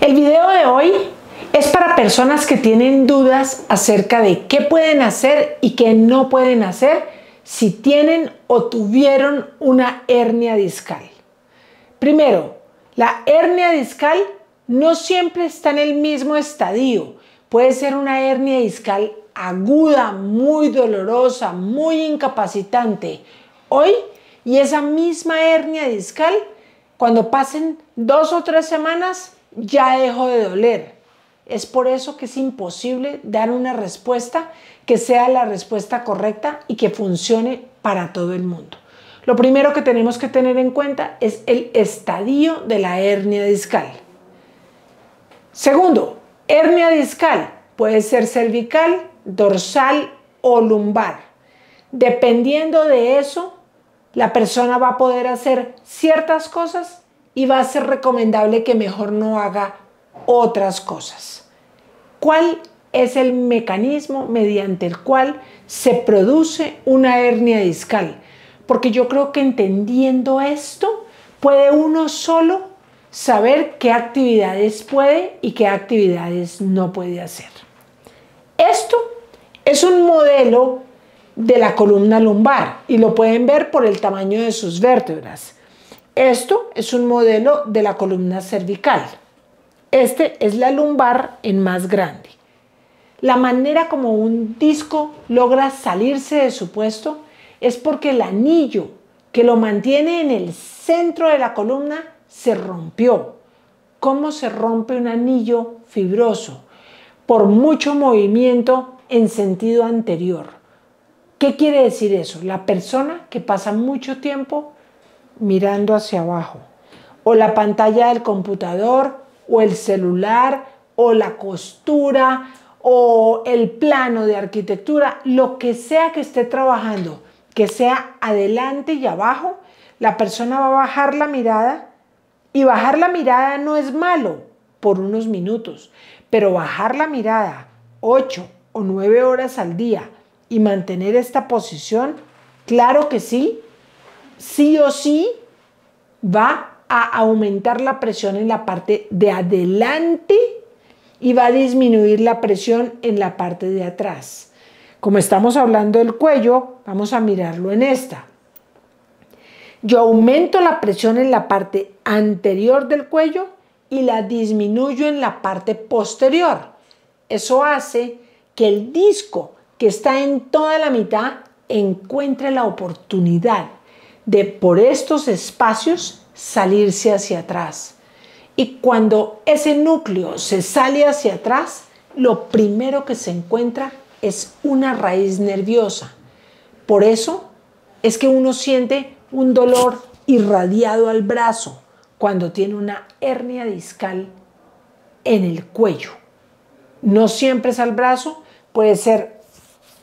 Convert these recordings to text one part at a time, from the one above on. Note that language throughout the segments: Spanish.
El video de hoy es para personas que tienen dudas acerca de qué pueden hacer y qué no pueden hacer si tienen o tuvieron una hernia discal. Primero, la hernia discal no siempre está en el mismo estadio. Puede ser una hernia discal aguda, muy dolorosa, muy incapacitante hoy, y esa misma hernia discal, cuando pasen 2 o 3 semanas, ya dejó de doler. Es por eso que es imposible dar una respuesta que sea la respuesta correcta y que funcione para todo el mundo. Lo primero que tenemos que tener en cuenta es el estadio de la hernia discal. Segundo, hernia discal puede ser cervical, dorsal o lumbar. Dependiendo de eso, la persona va a poder hacer ciertas cosas y va a ser recomendable que mejor no haga otras cosas. ¿Cuál es el mecanismo mediante el cual se produce una hernia discal? Porque yo creo que entendiendo esto, puede uno solo saber qué actividades puede y qué actividades no puede hacer. Esto es un modelo de la columna lumbar y lo pueden ver por el tamaño de sus vértebras. Esto es un modelo de la columna cervical. Este es la lumbar en más grande. La manera como un disco logra salirse de su puesto es porque el anillo que lo mantiene en el centro de la columna se rompió. ¿Cómo se rompe un anillo fibroso? Por mucho movimiento en sentido anterior. ¿Qué quiere decir eso? La persona que pasa mucho tiempo mirando hacia abajo, o la pantalla del computador, o el celular, o la costura, o el plano de arquitectura, lo que sea que esté trabajando, que sea adelante y abajo, la persona va a bajar la mirada, y bajar la mirada no es malo por unos minutos, pero bajar la mirada 8 o 9 horas al día y mantener esta posición, claro que sí, sí o sí va a aumentar la presión en la parte de adelante y va a disminuir la presión en la parte de atrás. Como estamos hablando del cuello, vamos a mirarlo en esta. Yo aumento la presión en la parte anterior del cuello y la disminuyo en la parte posterior. Eso hace que el disco que está en toda la mitad encuentre la oportunidad de por estos espacios salirse hacia atrás. Y cuando ese núcleo se sale hacia atrás, lo primero que se encuentra es una raíz nerviosa. Por eso es que uno siente un dolor irradiado al brazo cuando tiene una hernia discal en el cuello. No siempre es al brazo, puede ser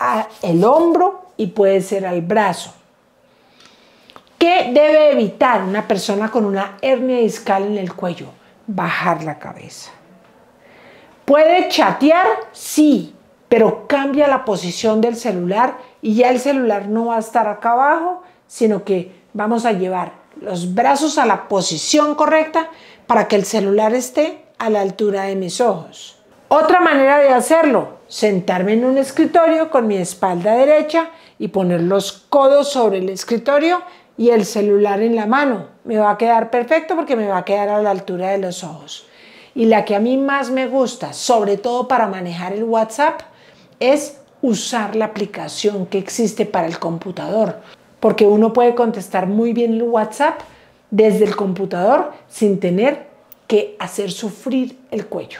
al hombro y puede ser al brazo. ¿Qué debe evitar una persona con una hernia discal en el cuello? Bajar la cabeza. ¿Puede chatear? Sí, pero cambia la posición del celular y ya el celular no va a estar acá abajo, sino que vamos a llevar los brazos a la posición correcta para que el celular esté a la altura de mis ojos. Otra manera de hacerlo, sentarme en un escritorio con mi espalda derecha y poner los codos sobre el escritorio y el celular en la mano. Me va a quedar perfecto porque me va a quedar a la altura de los ojos. Y la que a mí más me gusta, sobre todo para manejar el WhatsApp, es usar la aplicación que existe para el computador, porque uno puede contestar muy bien el WhatsApp desde el computador sin tener que hacer sufrir el cuello.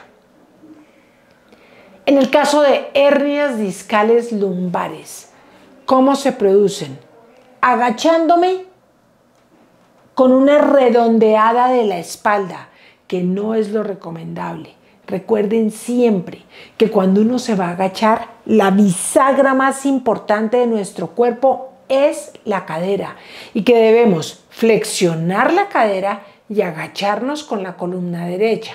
En el caso de hernias discales lumbares, ¿cómo se producen? Agachándome con una redondeada de la espalda, que no es lo recomendable. Recuerden siempre que cuando uno se va a agachar, la bisagra más importante de nuestro cuerpo es la cadera y que debemos flexionar la cadera y agacharnos con la columna derecha.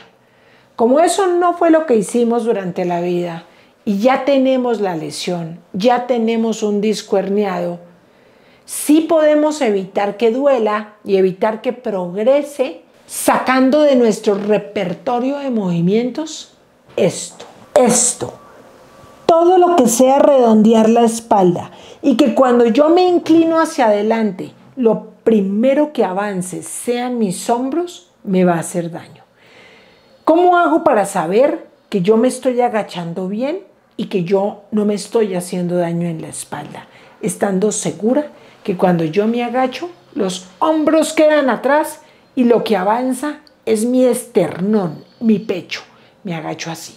Como eso no fue lo que hicimos durante la vida y ya tenemos la lesión, ya tenemos un disco herniado, sí podemos evitar que duela y evitar que progrese sacando de nuestro repertorio de movimientos esto. Todo lo que sea redondear la espalda y que cuando yo me inclino hacia adelante, lo primero que avance sean mis hombros, me va a hacer daño. ¿Cómo hago para saber que yo me estoy agachando bien y que yo no me estoy haciendo daño en la espalda? Estando segura que cuando yo me agacho, los hombros quedan atrás y lo que avanza es mi esternón, mi pecho. Me agacho así.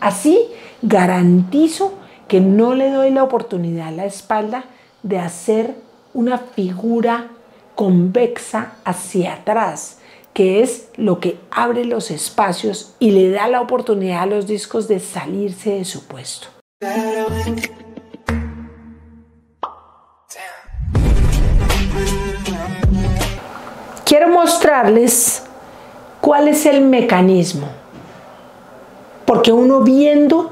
Así garantizo que no le doy la oportunidad a la espalda de hacer una figura convexa hacia atrás, que es lo que abre los espacios y le da la oportunidad a los discos de salirse de su puesto. Quiero mostrarles cuál es el mecanismo, porque uno viendo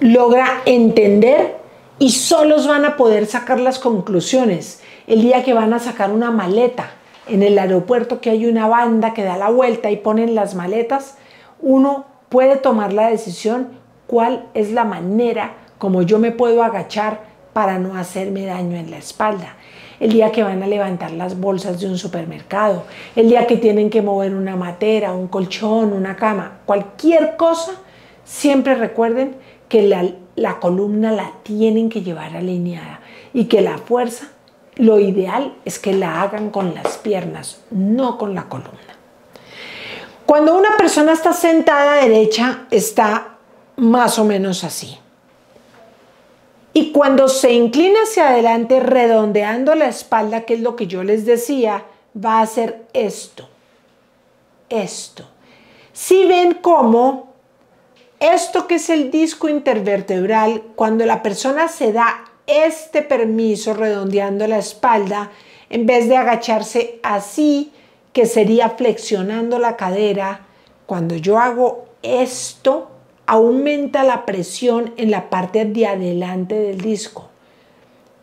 logra entender y solos van a poder sacar las conclusiones. El día que van a sacar una maleta en el aeropuerto, que hay una banda que da la vuelta y ponen las maletas, uno puede tomar la decisión cuál es la manera como yo me puedo agachar para no hacerme daño en la espalda. El día que van a levantar las bolsas de un supermercado, el día que tienen que mover una matera, un colchón, una cama, cualquier cosa, siempre recuerden que la columna la tienen que llevar alineada y que la fuerza, lo ideal es que la hagan con las piernas, no con la columna. Cuando una persona está sentada derecha, está más o menos así. Y cuando se inclina hacia adelante, redondeando la espalda, que es lo que yo les decía, va a hacer esto. Si ven cómo esto, que es el disco intervertebral, cuando la persona se da este permiso redondeando la espalda, en vez de agacharse así, que sería flexionando la cadera, cuando yo hago esto, aumenta la presión en la parte de adelante del disco.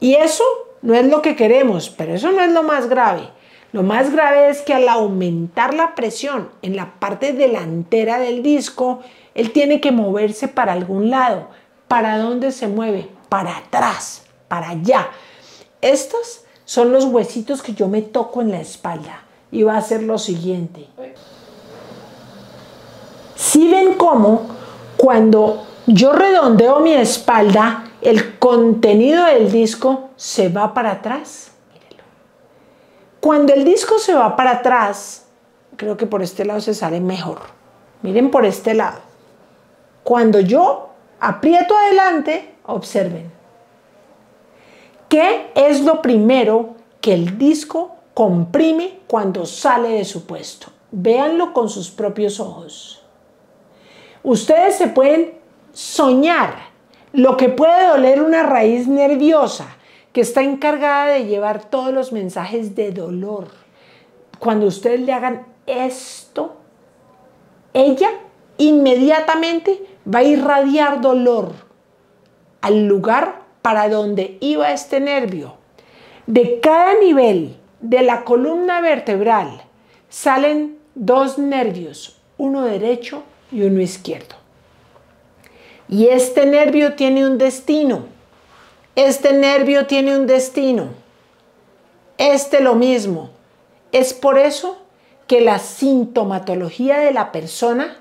Y eso no es lo que queremos, pero eso no es lo más grave. Lo más grave es que al aumentar la presión en la parte delantera del disco, él tiene que moverse para algún lado. ¿Para dónde se mueve? Para atrás, para allá. Estos son los huesitos que yo me toco en la espalda. Y va a ser lo siguiente. ¿Sí ven cómo? Cuando yo redondeo mi espalda, el contenido del disco se va para atrás. Mírenlo. Cuando el disco se va para atrás, creo que por este lado se sale mejor. Miren por este lado. Cuando yo aprieto adelante, observen. ¿Qué es lo primero que el disco comprime cuando sale de su puesto? Véanlo con sus propios ojos. Ustedes se pueden soñar lo que puede doler una raíz nerviosa que está encargada de llevar todos los mensajes de dolor. Cuando ustedes le hagan esto, ella inmediatamente va a irradiar dolor al lugar para donde iba este nervio. De cada nivel de la columna vertebral salen dos nervios, uno derecho y uno izquierdo. Y este nervio tiene un destino. Este nervio tiene un destino. Este lo mismo. Es por eso que la sintomatología de la persona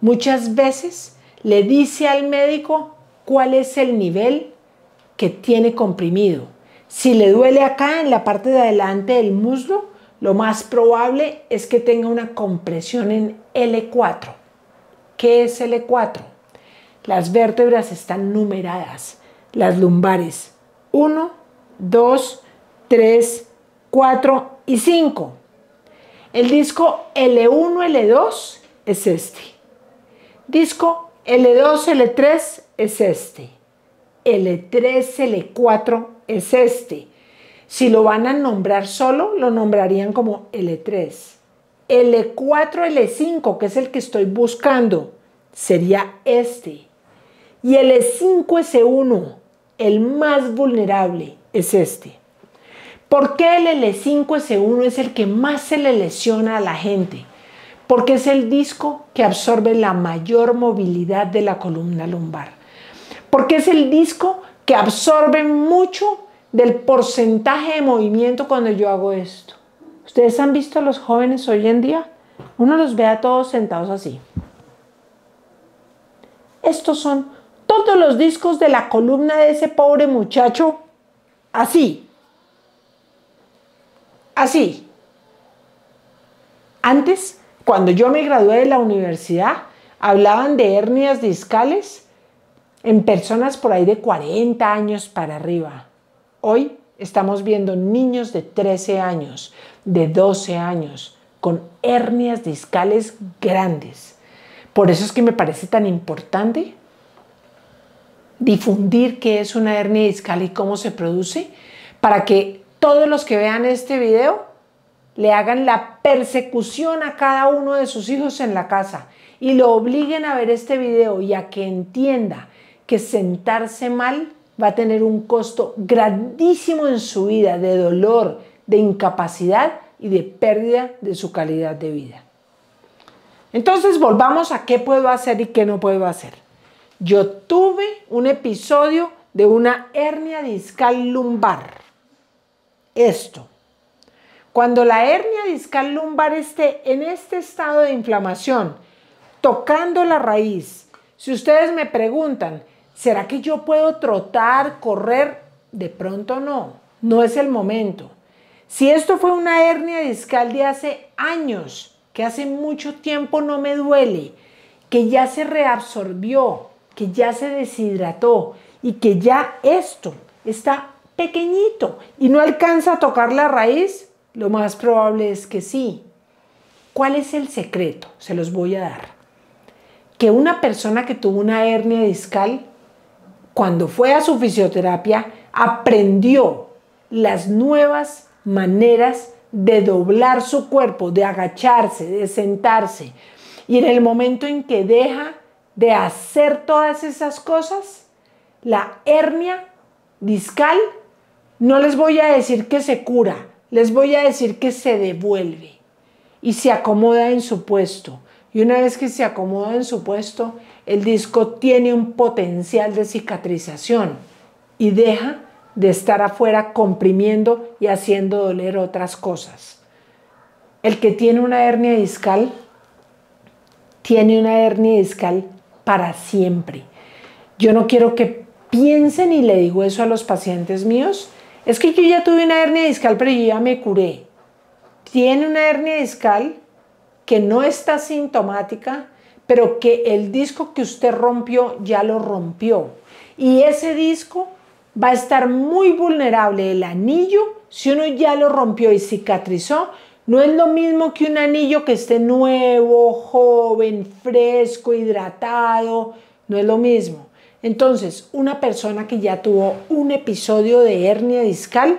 muchas veces le dice al médico cuál es el nivel que tiene comprimido. Si le duele acá en la parte de adelante del muslo, lo más probable es que tenga una compresión en L4. ¿Qué es L4? Las vértebras están numeradas, las lumbares 1, 2, 3, 4 y 5. El disco L1, L2 es este. Disco L2, L3 es este. L3, L4 es este. Si lo van a nombrar solo, lo nombrarían como L3. L4, L5, que es el que estoy buscando, sería este. Y L5S1, el más vulnerable, es este. ¿Por qué el L5S1 es el que más se le lesiona a la gente? Porque es el disco que absorbe la mayor movilidad de la columna lumbar. Porque es el disco que absorbe mucho del porcentaje de movimiento cuando yo hago esto. ¿Ustedes han visto a los jóvenes hoy en día? Uno los ve a todos sentados así. Estos son todos los discos de la columna de ese pobre muchacho así. Así. Antes, cuando yo me gradué de la universidad, hablaban de hernias discales en personas por ahí de 40 años para arriba. Hoy estamos viendo niños de 13 años, de 12 años, con hernias discales grandes. Por eso es que me parece tan importante difundir qué es una hernia discal y cómo se produce, para que todos los que vean este video le hagan la persecución a cada uno de sus hijos en la casa y lo obliguen a ver este video y a que entienda que sentarse mal va a tener un costo grandísimo en su vida, de dolor, de incapacidad y de pérdida de su calidad de vida. Entonces volvamos a qué puedo hacer y qué no puedo hacer. Yo tuve un episodio de una hernia discal lumbar. Esto. Cuando la hernia discal lumbar esté en este estado de inflamación, tocando la raíz, si ustedes me preguntan, ¿será que yo puedo trotar, correr? De pronto no, no es el momento. Si esto fue una hernia discal de hace años, que hace mucho tiempo no me duele, que ya se reabsorbió, que ya se deshidrató y que ya esto está pequeñito y no alcanza a tocar la raíz, lo más probable es que sí. ¿Cuál es el secreto? Se los voy a dar. Que una persona que tuvo una hernia discal, cuando fue a su fisioterapia, aprendió las nuevas maneras de doblar su cuerpo, de agacharse, de sentarse. Y en el momento en que deja de hacer todas esas cosas, la hernia discal, no les voy a decir que se cura, les voy a decir que se devuelve y se acomoda en su puesto. Y una vez que se acomoda en su puesto, el disco tiene un potencial de cicatrización y deja de estar afuera comprimiendo y haciendo doler otras cosas. El que tiene una hernia discal, tiene una hernia discal para siempre. Yo no quiero que piensen, y le digo eso a los pacientes míos, es que yo ya tuve una hernia discal, pero yo ya me curé. Tiene una hernia discal que no está sintomática, pero que el disco que usted rompió ya lo rompió. Y ese disco va a estar muy vulnerable. El anillo, si uno ya lo rompió y cicatrizó, no es lo mismo que un anillo que esté nuevo, joven, fresco, hidratado. No es lo mismo. Entonces, una persona que ya tuvo un episodio de hernia discal,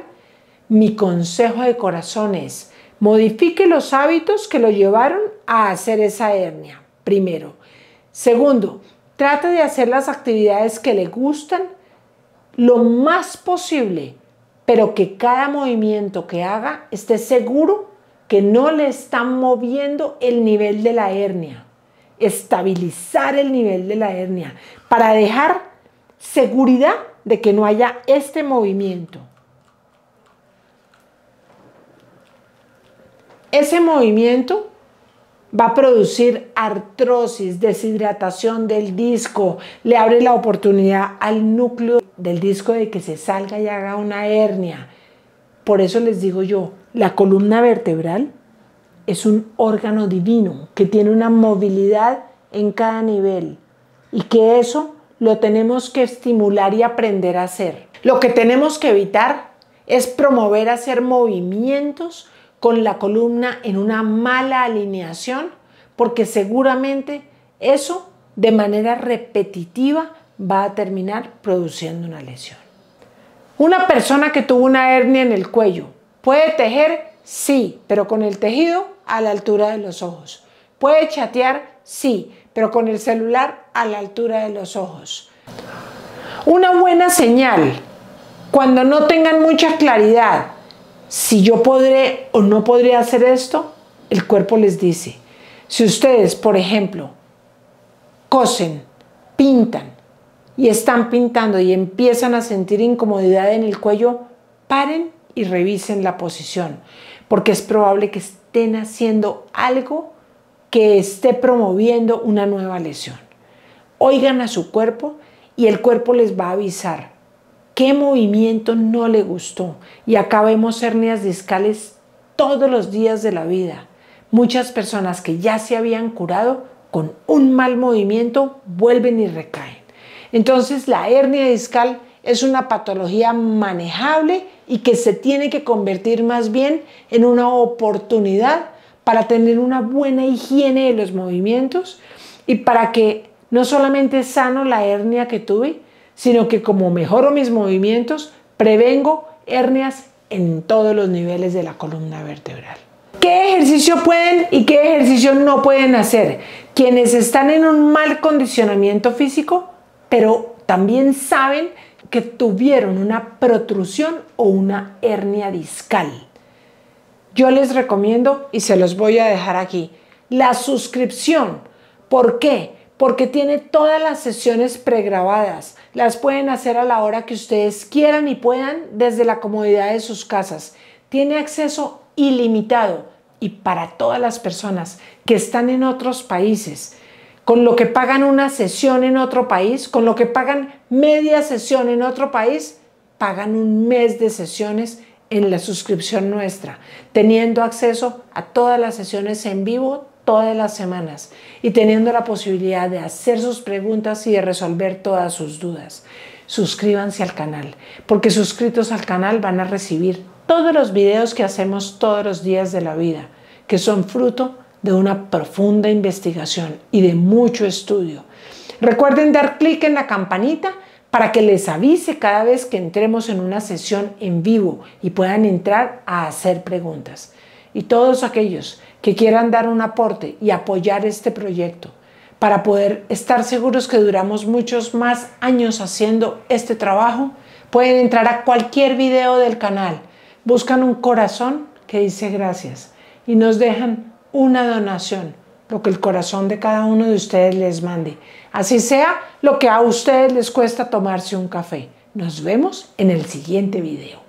mi consejo de corazón es, modifique los hábitos que lo llevaron a hacer esa hernia, primero. Segundo, trate de hacer las actividades que le gustan lo más posible, pero que cada movimiento que haga esté seguro que no le están moviendo el nivel de la hernia. Estabilizar el nivel de la hernia para dejar seguridad de que no haya este movimiento. Ese movimiento va a producir artrosis, deshidratación del disco, le abre la oportunidad al núcleo del disco de que se salga y haga una hernia. Por eso les digo yo, la columna vertebral es un órgano divino que tiene una movilidad en cada nivel y que eso lo tenemos que estimular y aprender a hacer. Lo que tenemos que evitar es promover hacer movimientos con la columna en una mala alineación, porque seguramente eso de manera repetitiva va a terminar produciendo una lesión. Una persona que tuvo una hernia en el cuello, ¿puede tejer? Sí, pero con el tejido a la altura de los ojos. ¿Puede chatear? Sí, pero con el celular a la altura de los ojos. Una buena señal, cuando no tengan mucha claridad si yo podré o no podré hacer esto, el cuerpo les dice. Si ustedes, por ejemplo, cosen, pintan y están pintando y empiezan a sentir incomodidad en el cuello, paren y revisen la posición, porque es probable que estén haciendo algo que esté promoviendo una nueva lesión. Oigan a su cuerpo y el cuerpo les va a avisar qué movimiento no le gustó. Y acá vemos hernias discales todos los días de la vida. Muchas personas que ya se habían curado con un mal movimiento vuelven y recaen. Entonces la hernia discal es una patología manejable y que se tiene que convertir más bien en una oportunidad para tener una buena higiene de los movimientos y para que no solamente sano la hernia que tuve, sino que como mejoro mis movimientos, prevengo hernias en todos los niveles de la columna vertebral. ¿Qué ejercicio pueden y qué ejercicio no pueden hacer? Quienes están en un mal condicionamiento físico, pero también saben que tuvieron una protrusión o una hernia discal. Yo les recomiendo, y se los voy a dejar aquí, la suscripción. ¿Por qué? Porque tiene todas las sesiones pregrabadas. Las pueden hacer a la hora que ustedes quieran y puedan desde la comodidad de sus casas. Tiene acceso ilimitado y para todas las personas que están en otros países. Con lo que pagan una sesión en otro país, con lo que pagan media sesión en otro país, pagan un mes de sesiones en la suscripción nuestra, teniendo acceso a todas las sesiones en vivo todas las semanas y teniendo la posibilidad de hacer sus preguntas y de resolver todas sus dudas. Suscríbanse al canal, porque suscritos al canal van a recibir todos los videos que hacemos todos los días de la vida, que son fruto de una profunda investigación y de mucho estudio. Recuerden dar clic en la campanita para que les avise cada vez que entremos en una sesión en vivo y puedan entrar a hacer preguntas. Y todos aquellos que quieran dar un aporte y apoyar este proyecto para poder estar seguros que duramos muchos más años haciendo este trabajo, pueden entrar a cualquier video del canal, buscan un corazón que dice gracias y nos dejan una donación, lo que el corazón de cada uno de ustedes les mande. Así sea lo que a ustedes les cuesta tomarse un café. Nos vemos en el siguiente video.